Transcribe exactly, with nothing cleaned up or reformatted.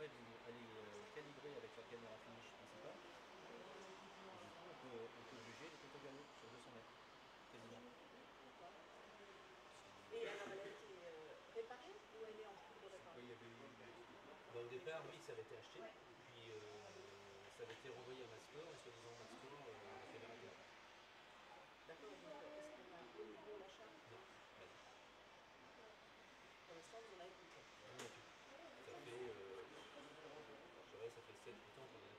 après elle est calibrée avec la caméra finish principale. Du coup, on peut, on peut juger les photos galop sur deux cents mètres. Quasiment. Et alors elle a été réparée ou elle est en cours de réparation? Au départ, oui, ça avait été acheté. Ouais. Puis euh, ça avait été renvoyé à Mascor et soi-disant Mascor à la fédérateur. D'accord, donc est-ce qu'on a au niveau l'achat? Non. Pour l'instant, vous en avez plus. Ça fait, euh, ça fait sept huit ans qu'on a